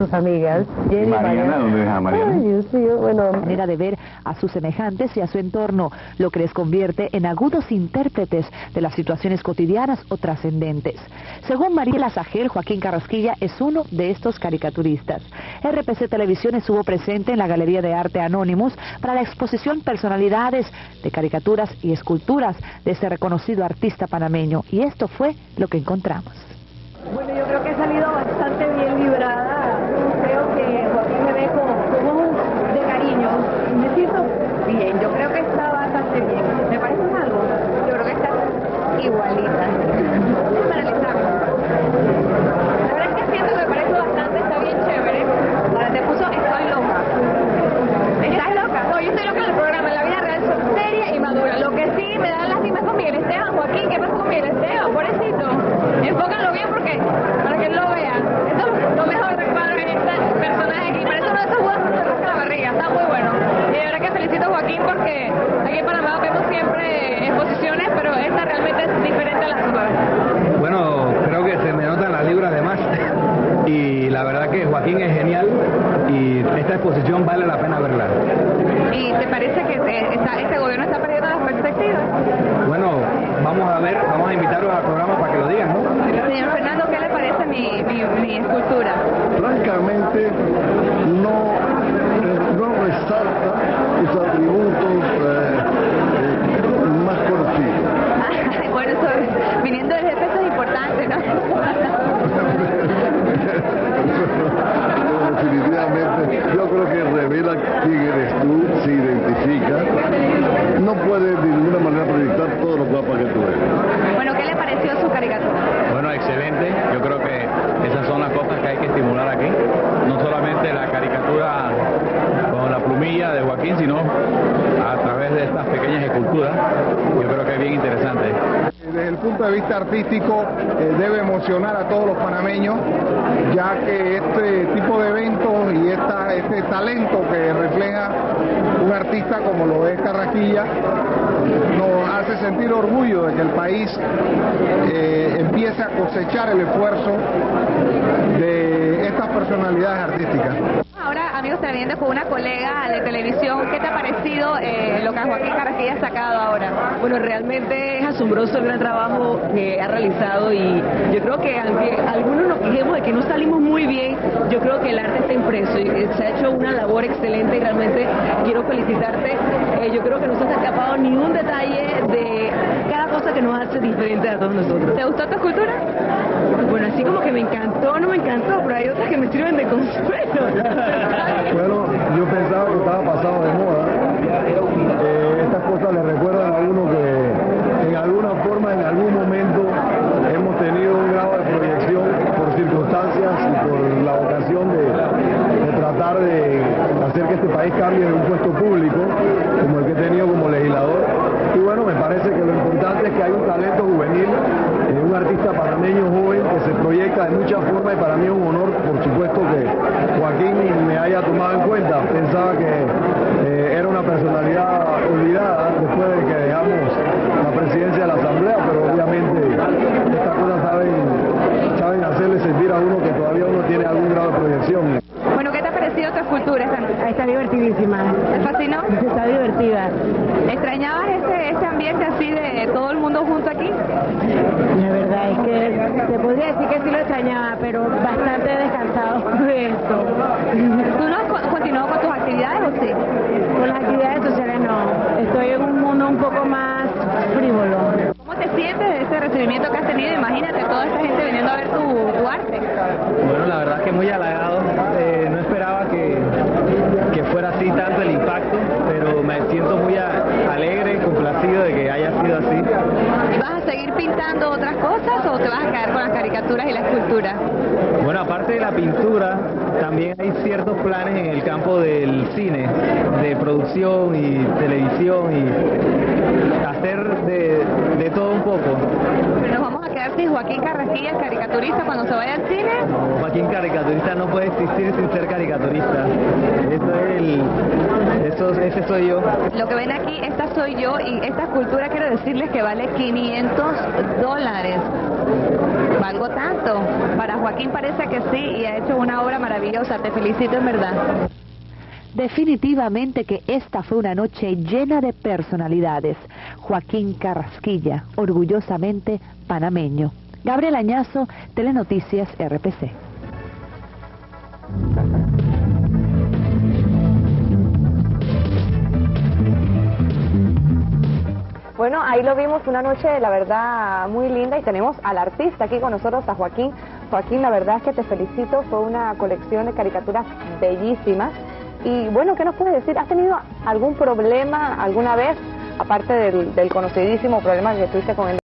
Sus amigas, Jenny, Mariana, ¿dónde deja a Mariana? Ay, Dios mío, bueno. Manera de ver a sus semejantes y a su entorno, lo que les convierte en agudos intérpretes de las situaciones cotidianas o trascendentes. Según Mariela Sajel, Joaquín Carrasquilla es uno de estos caricaturistas. RPC Televisión estuvo presente en la Galería de Arte Anónimos para la exposición Personalidades de Caricaturas y Esculturas de este reconocido artista panameño. Y esto fue lo que encontramos. Bueno, yo creo que he salido bastante bien librada. Igualita. Para el examen. La verdad es que siento que me parece bastante, está bien chévere. Ahora te puso, estoy loca. ¿Estás loca? No, yo estoy loca en el programa, en la vida real soy seria y madura. Lo que sí me da lástima es con Miguel Esteban, Joaquín, ¿qué pasa con Miguel Esteban? Pobrecito. Enfócalo bien porque, para que lo vean. Esto es lo mejor de este personaje aquí. Parece uno de esos jugadores que se rasca la barriga, está muy bueno. Y de verdad que felicito a Joaquín porque aquí en Panamá vemos siempre exposiciones, pero esta realmente es diferente a las demás. Bueno, creo que se me notan las libras de más. Y la verdad que Joaquín es genial y esta exposición vale la pena verla. ¿Y te parece que este gobierno está perdiendo las perspectivas? Bueno, vamos a ver, vamos a invitaros al programa para que lo digan, ¿no? Señor Fernando, ¿qué le parece mi escultura? Francamente, no resalta los atributos más conocidos. Bueno, viniendo del jefe eso es importante, ¿no? Definitivamente, yo creo que revela quién eres tú, se identifica. No puede de ninguna manera proyectar todo lo guapa que tú eres. Bueno, ¿qué le pareció su caricatura? Bueno, excelente. Yo creo que esas son las cosas que hay que estimular aquí. No solamente la caricatura con la plumilla de Joaquín, sino a través de estas pequeñas esculturas. Yo creo que es bien interesante. Desde el punto de vista artístico debe emocionar a todos los panameños, ya que este tipo de eventos y este talento que refleja un artista como lo es Carrasquilla nos hace sentir orgullo de que el país empiece a cosechar el esfuerzo de estas personalidades artísticas. Ahora, amigos, te vienes con una colega de televisión. ¿Qué te ha parecido lo que Joaquín Carrasquilla ha sacado ahora? Bueno, realmente es asombroso el gran trabajo que ha realizado y yo creo que aunque algunos nos quejemos de que no salimos muy bien, yo creo que el arte está impreso y se ha hecho una labor excelente y realmente quiero felicitarte. Yo creo que no se te ha escapado ni un detalle de cada cosa que nos hace diferente a todos nosotros. ¿Te gustó tu escultura? Bueno, así como que me encantó, no me encantó, pero hay otras que me sirven de consuelo. Bueno, yo pensaba que estaba pasado de moda. Estas cosas le recuerdan a uno que en alguna forma, en algún momento, hemos tenido un grado de proyección por circunstancias y por la vocación de tratar de hacer que este país cambie de un puesto público, como el que he tenido como legislador. Y bueno, me parece que lo importante es que hay un talento juvenil, un artista panameño joven que se proyecta de muchas formas y para mí es un honor, por supuesto, que Joaquín me haya tomado en cuenta. Pensaba que era una personalidad olvidada después de que dejamos la presidencia de la Asamblea, pero obviamente estas cosas saben hacerle sentir a uno que todavía uno tiene algún grado de proyección. Bueno, ¿qué te ha parecido tu escultura? Está divertidísima. ¿Te fascinó? Está divertida. ¿Extrañabas este ambiente así de todo el mundo junto aquí? La verdad es que te podría decir que sí lo extrañaba, pero bastante descansado de esto. ¿Tú no has continuado con tus actividades o sí? Con las actividades sociales no. Estoy en un mundo un poco más frívolo. ¿Cómo te sientes de este recibimiento que has tenido? Imagínate toda esta gente viniendo a ver tu arte. Bueno, la verdad es que muy halagado. No esperaba que fuera así tanto el impacto, pero me siento muy alegre, complacido de que haya sido así. ¿Y vas a seguir pintando otras cosas o te vas a quedar con las caricaturas y la escultura? Bueno, aparte de la pintura, también hay ciertos planes en el campo del cine, de producción y televisión y hacer de todo un poco. Pero nos vamos a quedar hace Joaquín Carrasquilla, el caricaturista, cuando se vaya al cine? Joaquín Caricaturista no puede existir sin ser caricaturista. Ese soy yo. Lo que ven aquí, esta soy yo, y esta escultura quiero decirles que vale $500. ¿Valgo tanto? Para Joaquín parece que sí, y ha hecho una obra maravillosa. Te felicito en verdad. Definitivamente que esta fue una noche llena de personalidades. Joaquín Carrasquilla, orgullosamente panameño. Gabriel Añazo, Telenoticias RPC. Bueno, ahí lo vimos, una noche, la verdad, muy linda, y tenemos al artista aquí con nosotros, a Joaquín. Joaquín, la verdad es que te felicito, fue una colección de caricaturas bellísimas. Y bueno, ¿qué nos puedes decir? ¿Has tenido algún problema alguna vez, aparte del conocidísimo problema que tuviste con el